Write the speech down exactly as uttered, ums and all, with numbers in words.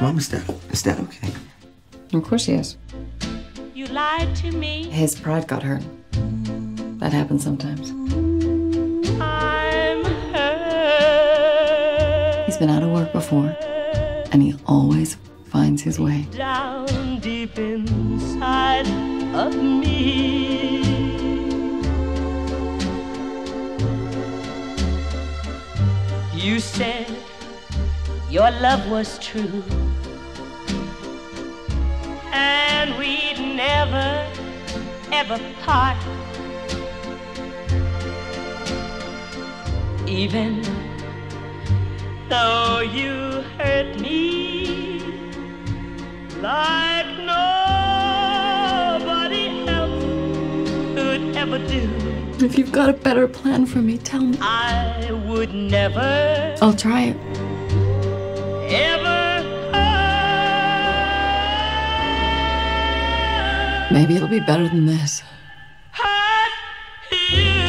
Mom, is that, is that okay? Of course he is. You lied to me. His pride got hurt. That happens sometimes. I'm hurt. He's been out of work before, and he always finds his way. Down deep inside of me. You said your love was true, and we'd never, ever part. Even though you hurt me like nobody else could ever do. If you've got a better plan for me, tell me. I would never. I'll try it. Ever hurt. Maybe it'll be better than this. Hurt you.